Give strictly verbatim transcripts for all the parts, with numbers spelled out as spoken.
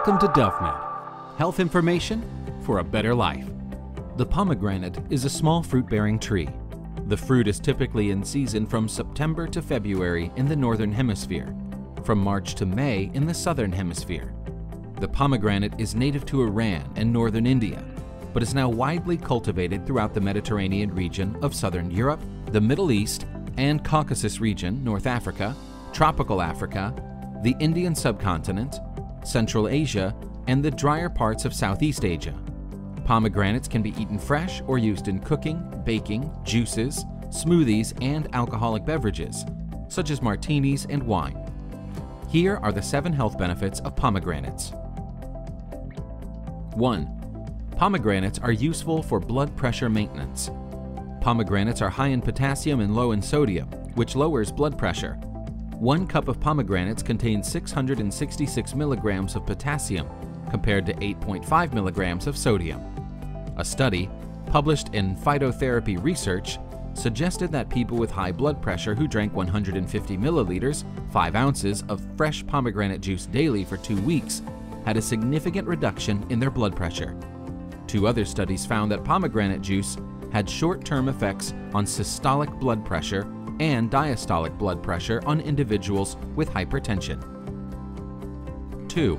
Welcome to DoveMed, health information for a better life. The pomegranate is a small fruit-bearing tree. The fruit is typically in season from September to February in the Northern Hemisphere, from March to May in the Southern Hemisphere. The pomegranate is native to Iran and Northern India, but is now widely cultivated throughout the Mediterranean region of Southern Europe, the Middle East, and Caucasus region, North Africa, tropical Africa, the Indian subcontinent, Central Asia, and the drier parts of Southeast Asia. Pomegranates can be eaten fresh or used in cooking, baking, juices, smoothies, and alcoholic beverages, such as martinis and wine. Here are the seven health benefits of pomegranates. one. Pomegranates are useful for blood pressure maintenance. Pomegranates are high in potassium and low in sodium, which lowers blood pressure. One cup of pomegranates contains six hundred sixty-six milligrams of potassium compared to eight point five milligrams of sodium. A study, published in Phytotherapy Research, suggested that people with high blood pressure who drank one hundred fifty milliliters, five ounces of fresh pomegranate juice daily for two weeks had a significant reduction in their blood pressure. Two other studies found that pomegranate juice had short-term effects on systolic blood pressure and diastolic blood pressure on individuals with hypertension. two.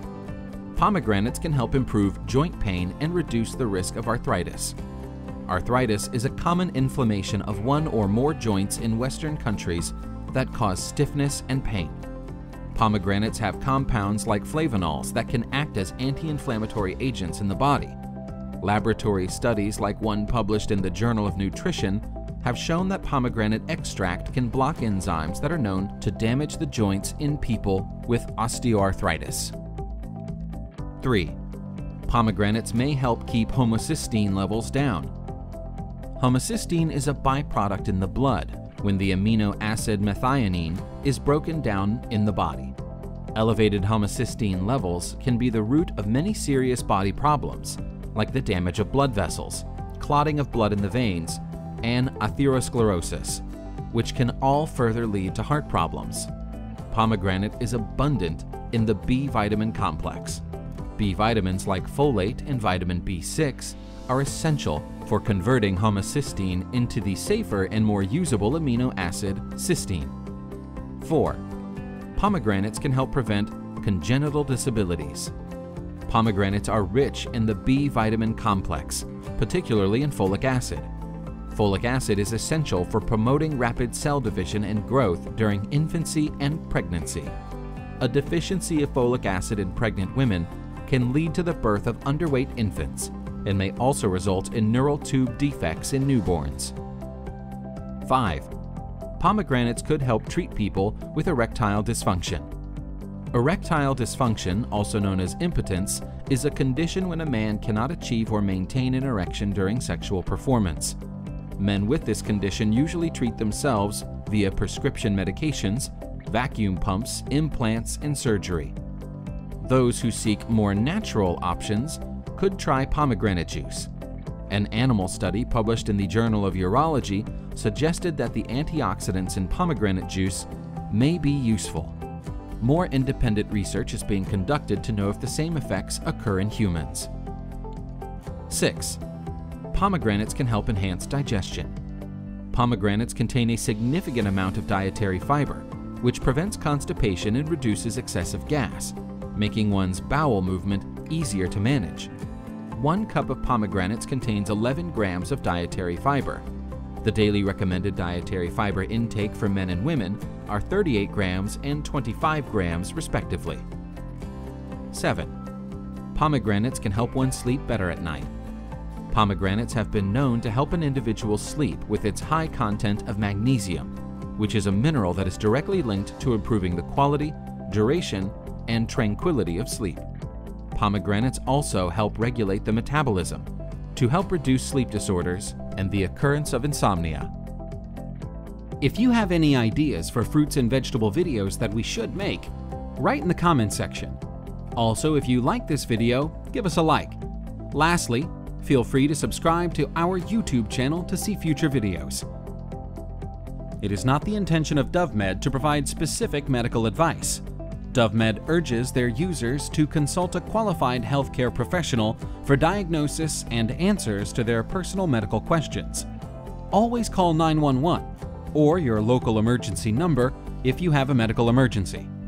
Pomegranates can help improve joint pain and reduce the risk of arthritis. Arthritis is a common inflammation of one or more joints in Western countries that cause stiffness and pain. Pomegranates have compounds like flavonols that can act as anti-inflammatory agents in the body. Laboratory studies like one published in the Journal of Nutrition have shown that pomegranate extract can block enzymes that are known to damage the joints in people with osteoarthritis. three. Pomegranates may help keep homocysteine levels down. Homocysteine is a byproduct in the blood when the amino acid methionine is broken down in the body. Elevated homocysteine levels can be the root of many serious body problems, like the damage of blood vessels, clotting of blood in the veins, and atherosclerosis, which can all further lead to heart problems. Pomegranate is abundant in the B vitamin complex. B vitamins like folate and vitamin B six are essential for converting homocysteine into the safer and more usable amino acid cysteine. four. Pomegranates can help prevent congenital disabilities. Pomegranates are rich in the B vitamin complex, particularly in folic acid. Folic acid is essential for promoting rapid cell division and growth during infancy and pregnancy. A deficiency of folic acid in pregnant women can lead to the birth of underweight infants and may also result in neural tube defects in newborns. five. Pomegranates could help treat people with erectile dysfunction. Erectile dysfunction, also known as impotence, is a condition when a man cannot achieve or maintain an erection during sexual performance. Men with this condition usually treat themselves via prescription medications, vacuum pumps, implants, and surgery. Those who seek more natural options could try pomegranate juice. An animal study published in the Journal of Urology suggested that the antioxidants in pomegranate juice may be useful. More independent research is being conducted to know if the same effects occur in humans. six. Pomegranates can help enhance digestion. Pomegranates contain a significant amount of dietary fiber, which prevents constipation and reduces excessive gas, making one's bowel movement easier to manage. One cup of pomegranates contains eleven grams of dietary fiber. The daily recommended dietary fiber intake for men and women are thirty-eight grams and twenty-five grams, respectively. seven. Pomegranates can help one sleep better at night. Pomegranates have been known to help an individual sleep with its high content of magnesium, which is a mineral that is directly linked to improving the quality, duration, and tranquility of sleep. Pomegranates also help regulate the metabolism to help reduce sleep disorders and the occurrence of insomnia. If you have any ideas for fruits and vegetable videos that we should make, write in the comment section. Also, if you like this video, give us a like. Lastly, feel free to subscribe to our YouTube channel to see future videos. It is not the intention of DoveMed to provide specific medical advice. DoveMed urges their users to consult a qualified healthcare professional for diagnosis and answers to their personal medical questions. Always call nine one one or your local emergency number if you have a medical emergency.